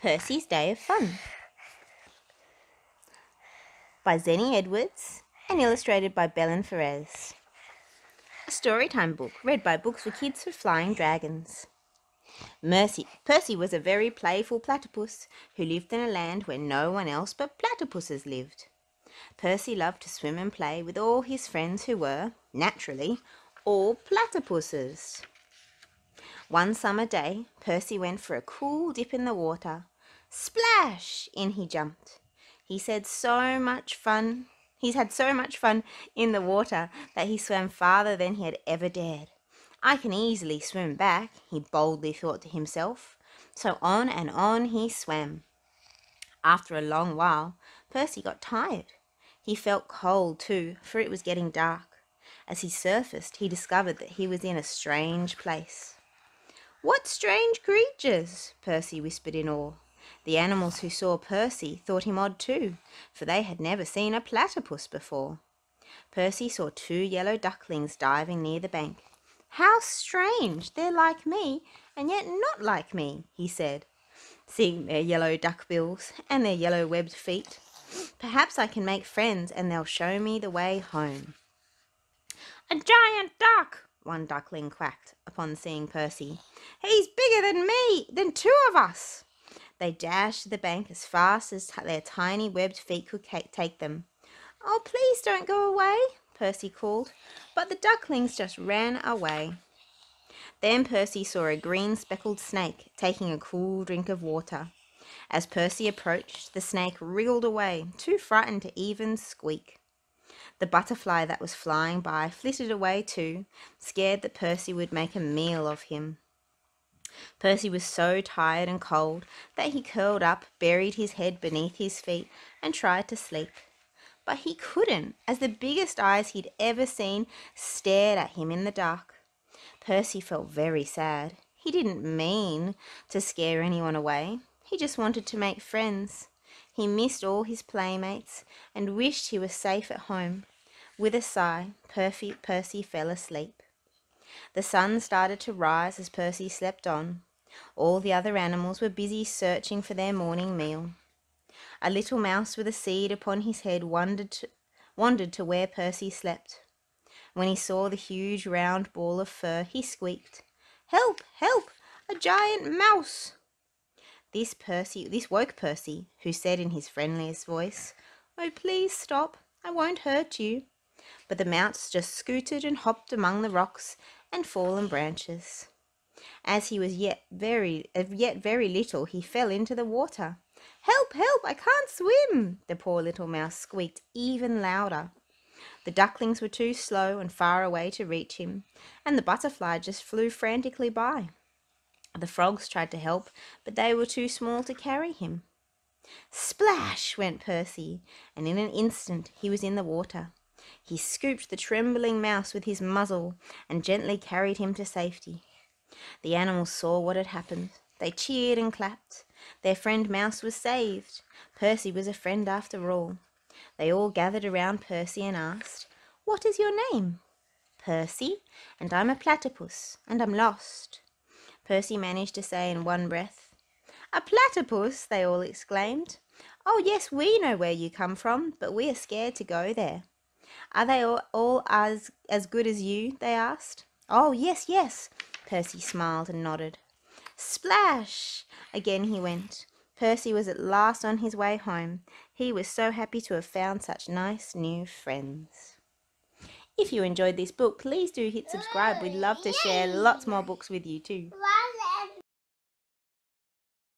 Percy's Day of Fun by Zeny Edwards and illustrated by Belen Ferez. A storytime book read by Books for Kids with Flying Dragons. Percy was a very playful platypus who lived in a land where no one else but platypuses lived. Percy loved to swim and play with all his friends who were, naturally, all platypuses. One summer day, Percy went for a cool dip in the water. Splash! In he jumped. He's had so much fun in the water that he swam farther than he had ever dared. I can easily swim back, he boldly thought to himself. So on and on he swam. After a long while, Percy got tired. He felt cold too, for it was getting dark. As he surfaced, he discovered that he was in a strange place. "What strange creatures!" Percy whispered in awe. The animals who saw Percy thought him odd too, for they had never seen a platypus before. Percy saw two yellow ducklings diving near the bank. "How strange! They're like me, and yet not like me," he said, seeing their yellow duck bills and their yellow webbed feet. "Perhaps I can make friends and they'll show me the way home." "A giant duck!" one duckling quacked upon seeing Percy. "He's bigger than me, than two of us!" They dashed to the bank as fast as their tiny webbed feet could take them. "Oh, please don't go away," Percy called, but the ducklings just ran away. Then Percy saw a green speckled snake taking a cool drink of water. As Percy approached, the snake wriggled away, too frightened to even squeak. The butterfly that was flying by flitted away too, scared that Percy would make a meal of him. Percy was so tired and cold that he curled up, buried his head beneath his feet, and tried to sleep. But he couldn't, as the biggest eyes he'd ever seen stared at him in the dark. Percy felt very sad. He didn't mean to scare anyone away. He just wanted to make friends. He missed all his playmates and wished he was safe at home. With a sigh, Percy fell asleep. The sun started to rise as Percy slept on. All the other animals were busy searching for their morning meal. A little mouse with a seed upon his head wandered to where Percy slept. When he saw the huge round ball of fur, he squeaked, "Help! Help! A giant mouse!" This woke Percy, who said in his friendliest voice, "Oh, please stop, I won't hurt you." But the mouse just scooted and hopped among the rocks and fallen branches. As he was yet very little, he fell into the water. "Help, help, I can't swim," the poor little mouse squeaked even louder. The ducklings were too slow and far away to reach him, and the butterfly just flew frantically by. The frogs tried to help, but they were too small to carry him. Splash went Percy, and in an instant he was in the water. He scooped the trembling mouse with his muzzle and gently carried him to safety. The animals saw what had happened. They cheered and clapped. Their friend Mouse was saved. Percy was a friend after all. They all gathered around Percy and asked, "What is your name?" "Percy, and I'm a platypus, and I'm lost," Percy managed to say in one breath. "A platypus!" they all exclaimed. "Oh yes, we know where you come from, but we are scared to go there." "Are they all as good as you?" they asked. "Oh yes, yes," Percy smiled and nodded. Splash! Again he went. Percy was at last on his way home. He was so happy to have found such nice new friends. If you enjoyed this book, please do hit subscribe. We'd love to share lots more books with you too.